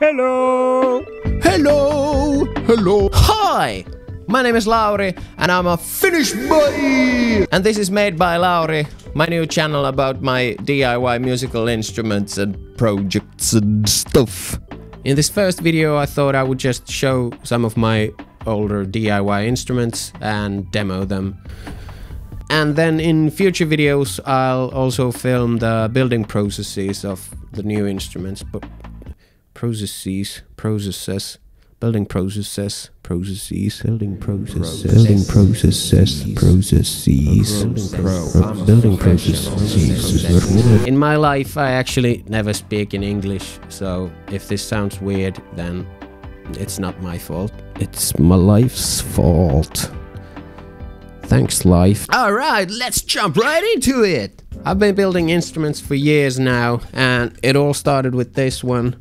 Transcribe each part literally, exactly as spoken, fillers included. Hello! Hello! Hello! Hi! My name is Lauri and I'm a Finnish boy! And this is Made by Lauri, my new channel about my D I Y musical instruments and projects and stuff. In this first video I thought I would just show some of my older D I Y instruments and demo them. And then in future videos I'll also film the building processes of the new instruments. But processes, processes, building processes, processes, building processes, building processes, processes, building processes. In my life I actually never speak in English, so if this sounds weird then it's not my fault. It's my life's fault. Thanks, life. Alright, let's jump right into it! I've been building instruments for years now, and it all started with this one.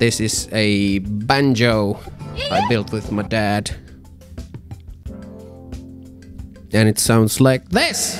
This is a banjo I built with my dad. And it sounds like this!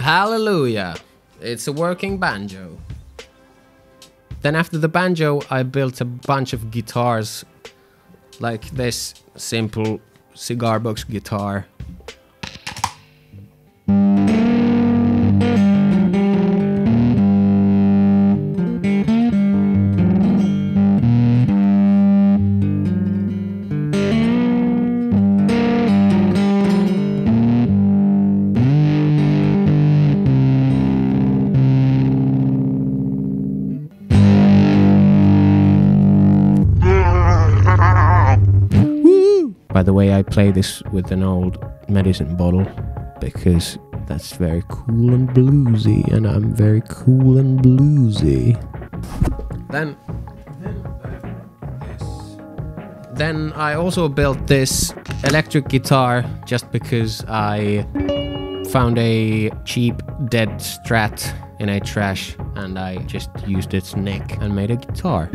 Hallelujah! It's a working banjo. Then after the banjo I built a bunch of guitars, like this simple cigar box guitar. By the way, I play this with an old medicine bottle because that's very cool and bluesy, and I'm very cool and bluesy. Then, then I have this. Then I also built this electric guitar just because I found a cheap dead Strat in a trash, and I just used its neck and made a guitar.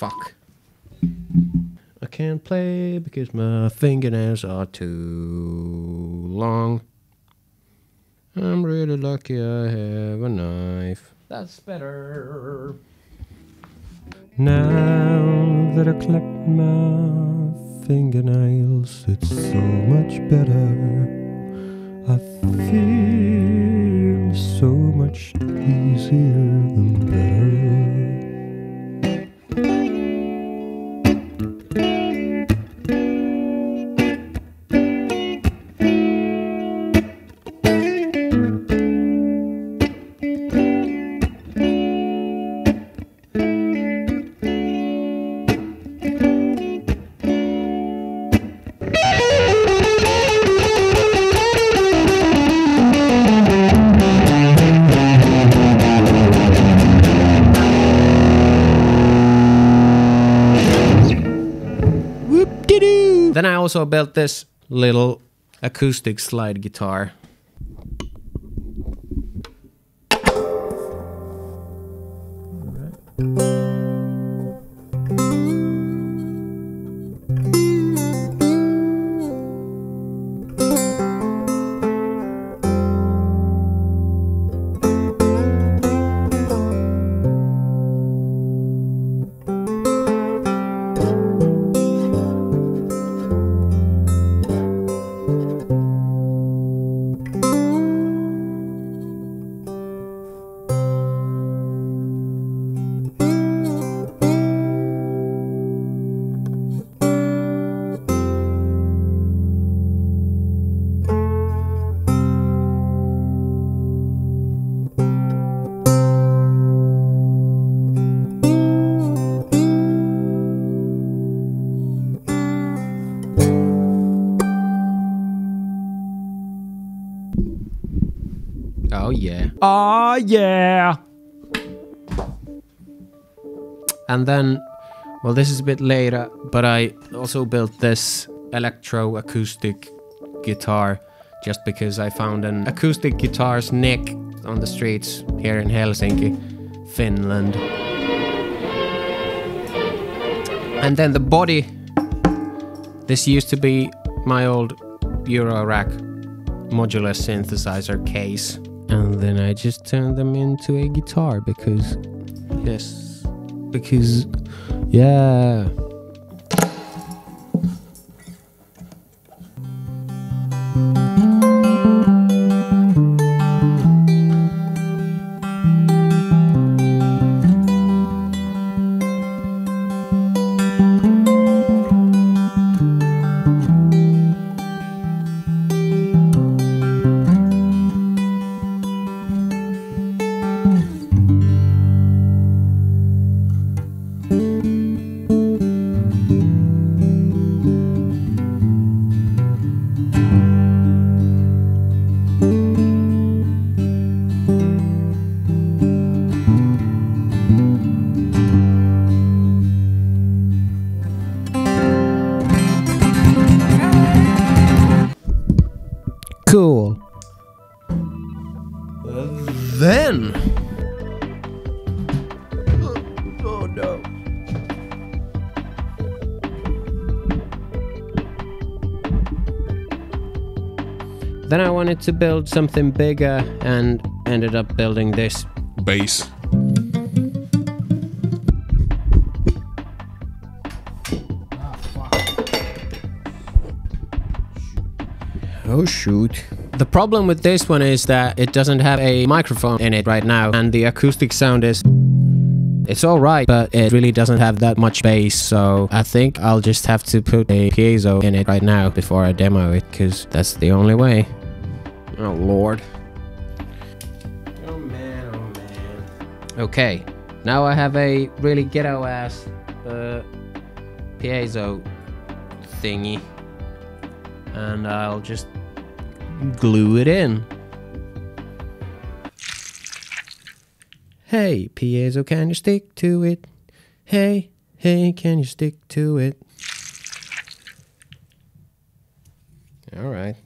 Fuck. I can't play because my fingernails are too long. I'm really lucky I have a knife. That's better. Now that I clip my fingernails, it's so much better. I feel so much easier than better. Then I also built this little acoustic slide guitar. yeah. Ah, yeah! And then, well, this is a bit later, but I also built this electro-acoustic guitar just because I found an acoustic guitar's neck on the streets here in Helsinki, Finland. And then the body. This used to be my old Eurorack modular synthesizer case. And then I just turned them into a guitar because... Yes. Because... Yeah. Cool. Uh, then. Oh no. Then I wanted to build something bigger and ended up building this base. Oh shoot. The problem with this one is that it doesn't have a microphone in it right now, and the acoustic sound is... It's alright, but it really doesn't have that much bass, so I think I'll just have to put a piezo in it right now before I demo it, because that's the only way. Oh lord. Oh man, oh man. Okay, now I have a really ghetto ass uh, piezo thingy, and I'll just glue it in. Hey, piezo, can you stick to it? Hey, hey, can you stick to it? All right.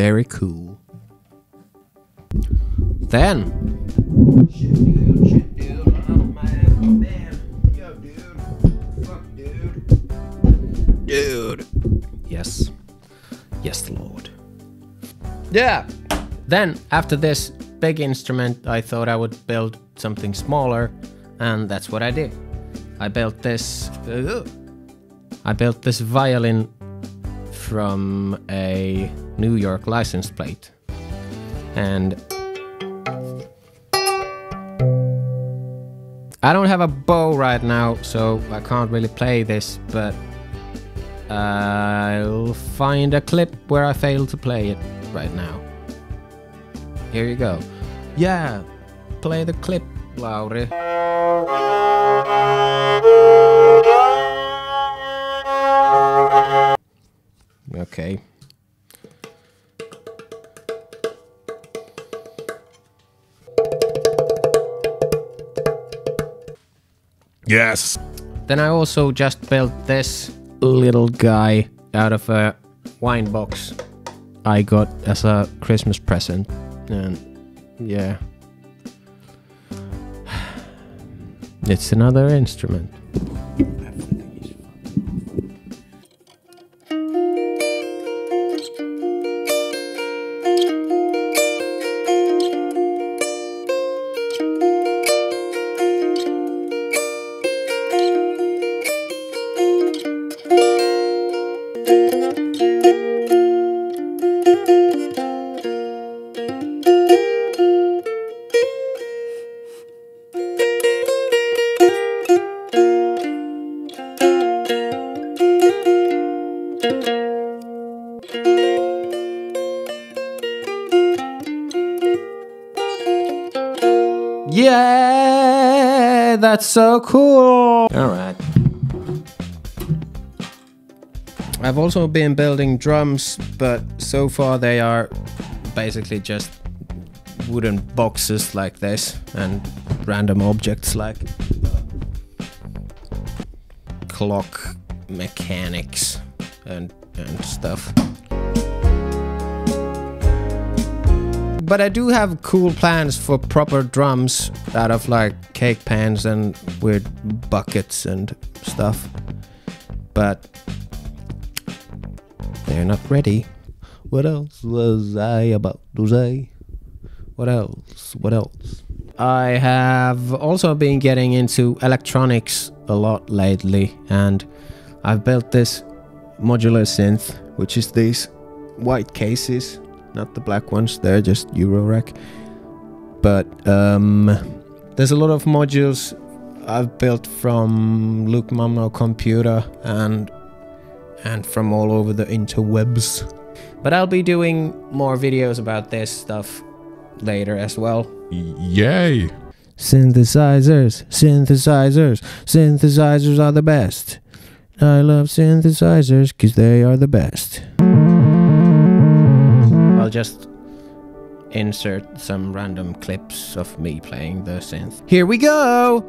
Very cool. Then. Shit, dude, shit, dude. Oh man, oh man. Yo, dude. Fuck, dude. Dude. Yes. Yes, Lord. Yeah. Then, after this big instrument, I thought I would build something smaller, and that's what I did. I built this... Uh, I built this violin from a New York license plate, and I don't have a bow right now, so I can't really play this, but I'll find a clip where I fail to play it right now. Here you go. Yeah, play the clip, Lauri. Okay. Yes. Then I also just built this little guy out of a wine box I got as a Christmas present, and yeah, it's another instrument. that's so cool! Alright. I've also been building drums, but so far they are basically just wooden boxes like this and random objects like clock mechanics and, and stuff. But I do have cool plans for proper drums out of like cake pans and weird buckets and stuff. But they're not ready. What else was I about to say? What else? What else? I have also been getting into electronics a lot lately, and I've built this modular synth, which is these white cases. Not the black ones, they're just Eurorack. But um, there's a lot of modules I've built from Look Mum No Computer and, and from all over the interwebs. But I'll be doing more videos about this stuff later as well. Yay! Synthesizers, synthesizers, synthesizers are the best. I love synthesizers because they are the best. I'll just insert some random clips of me playing the synth. Here we go!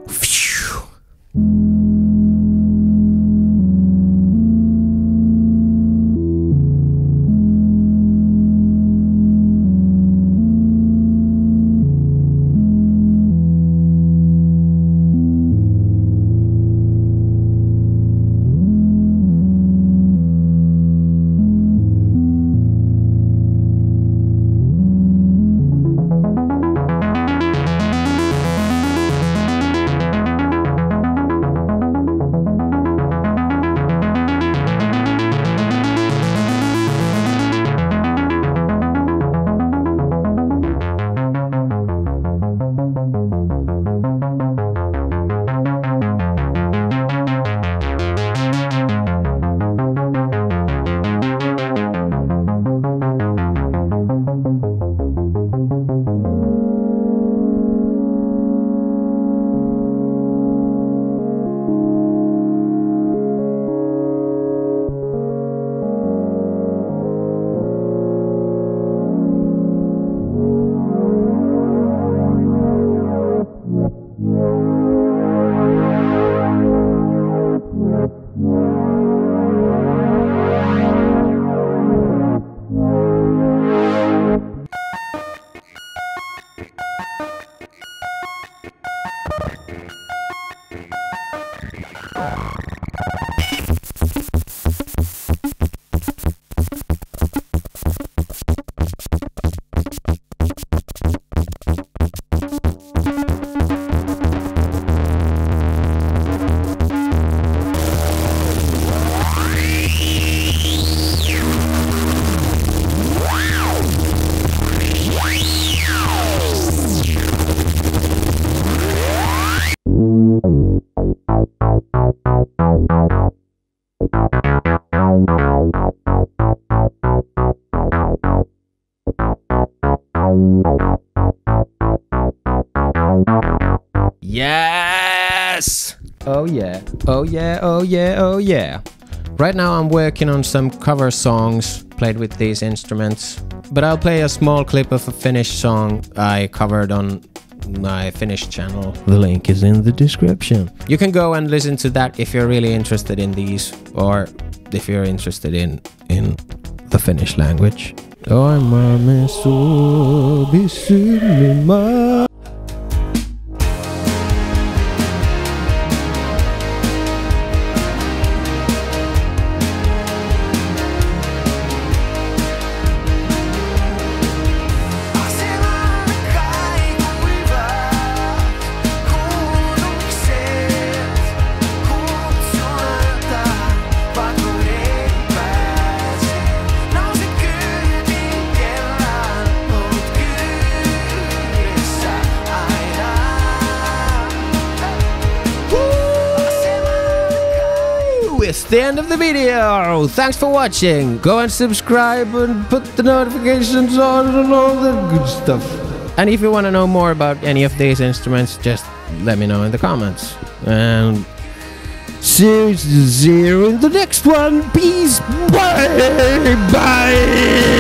Yes! Oh yeah, oh yeah, oh yeah, oh yeah. Right now I'm working on some cover songs played with these instruments, but I'll play a small clip of a Finnish song I covered on my Finnish channel. The link is in the description. You can go and listen to that if you're really interested in these, or if you're interested in, in the Finnish language. It's the end of the video. Thanks for watching. Go and subscribe and put the notifications on and all that good stuff. And if you want to know more about any of these instruments, just let me know in the comments. And see you in the next one. Peace. Bye. Bye.